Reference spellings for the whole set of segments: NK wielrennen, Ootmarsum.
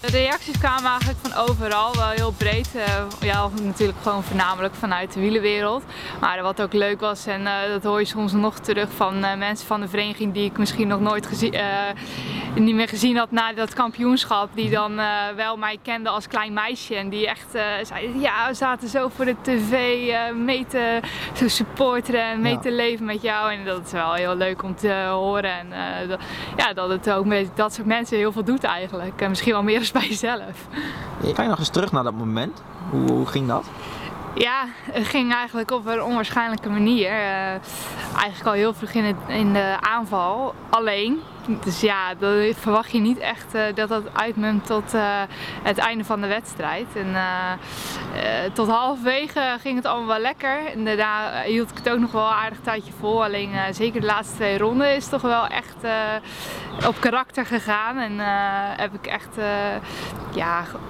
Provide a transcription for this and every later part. De reacties kwamen eigenlijk van overal, wel heel breed. Ja, natuurlijk gewoon voornamelijk vanuit de wielerwereld. Maar wat ook leuk was, en dat hoor je soms nog terug van mensen van de vereniging die ik misschien nog nooit niet meer gezien had na dat kampioenschap. Die dan wel mij kenden als klein meisje en die echt zeiden, ja, we zaten zo voor de tv mee te supporteren en mee te leven met jou. En dat is wel heel leuk om te horen. En dat het ook met dat soort mensen heel veel doet eigenlijk. Misschien wel meer als bij jezelf. Ga je nog eens terug naar dat moment? Hoe ging dat? Ja, het ging eigenlijk op een onwaarschijnlijke manier. Eigenlijk al heel vroeg in de aanval. Alleen. Dus ja, dan verwacht je niet echt dat uitmunt tot het einde van de wedstrijd. En tot halverwege ging het allemaal wel lekker. En daarna hield ik het ook nog wel een aardig tijdje vol. Alleen zeker de laatste 2 ronden is toch wel echt op karakter gegaan. En heb ik echt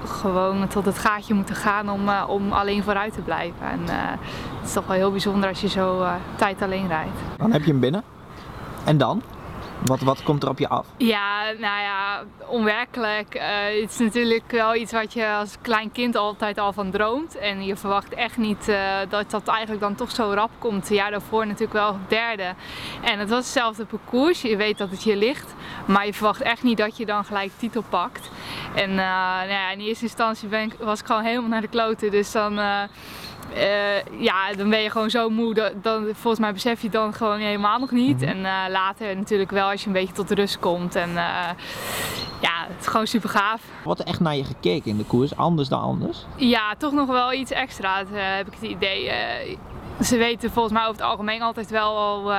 gewoon tot het gaatje moeten gaan om alleen vooruit te blijven. En het is toch wel heel bijzonder als je zo tijd alleen rijdt. Dan heb je hem binnen. En dan? Wat komt er op je af? Ja, nou ja, onwerkelijk. Het is natuurlijk wel iets wat je als klein kind altijd al van droomt. En je verwacht echt niet dat eigenlijk dan toch zo rap komt. Het jaar daarvoor natuurlijk wel derde. En het was hetzelfde parcours. Je weet dat het je ligt. Maar je verwacht echt niet dat je dan gelijk titel pakt. En in eerste instantie was ik gewoon helemaal naar de kloten. Dus dan... dan ben je gewoon zo moe, dan, volgens mij besef je dan gewoon helemaal nog niet. En later natuurlijk wel als je een beetje tot rust komt en het is gewoon super gaaf. Wordt er echt naar je gekeken in de koers, anders dan anders? Ja, toch nog wel iets extra's heb ik het idee. Ze weten volgens mij over het algemeen altijd wel al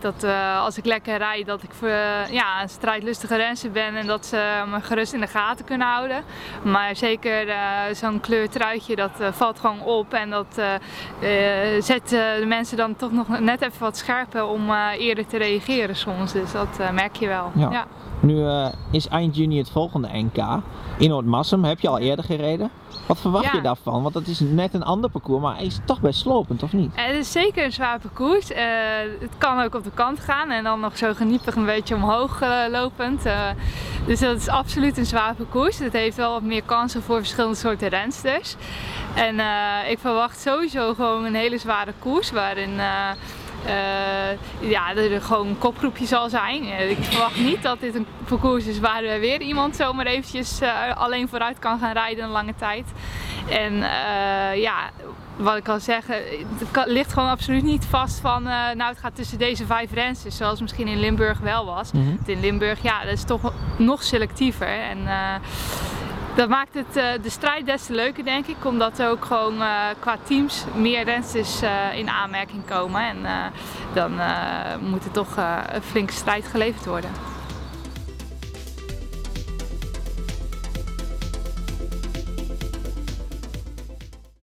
dat als ik lekker rijd dat ik een strijdlustige renster ben en dat ze me gerust in de gaten kunnen houden. Maar zeker zo'n kleurtruitje dat valt gewoon op en dat zet de mensen dan toch nog net even wat scherper om eerder te reageren soms. Dus dat merk je wel. Ja. Ja. Nu is eind juni het volgende NK in Ootmarsum. Heb je al eerder gereden? Wat verwacht je daarvan? Want dat is net een ander parcours, maar is het toch best slopend, of niet? Het is zeker een zwaar parcours. Het kan ook op de kant gaan en dan nog zo geniepig een beetje omhoog lopend. Dus dat is absoluut een zwaar parcours. Het heeft wel wat meer kansen voor verschillende soorten rensters. En ik verwacht sowieso gewoon een hele zware koers waarin... er gewoon een kopgroepje zal zijn. Ik verwacht niet dat dit een parcours is waar weer iemand zomaar eventjes alleen vooruit kan gaan rijden een lange tijd. En wat ik kan zeggen, het ligt gewoon absoluut niet vast van het gaat tussen deze 5 rensters, zoals misschien in Limburg wel was. Mm-hmm. In Limburg, dat is toch nog selectiever. En, dat maakt de strijd des te leuker, denk ik, omdat er ook gewoon qua teams meer rensters in aanmerking komen en dan moet er toch een flinke strijd geleverd worden.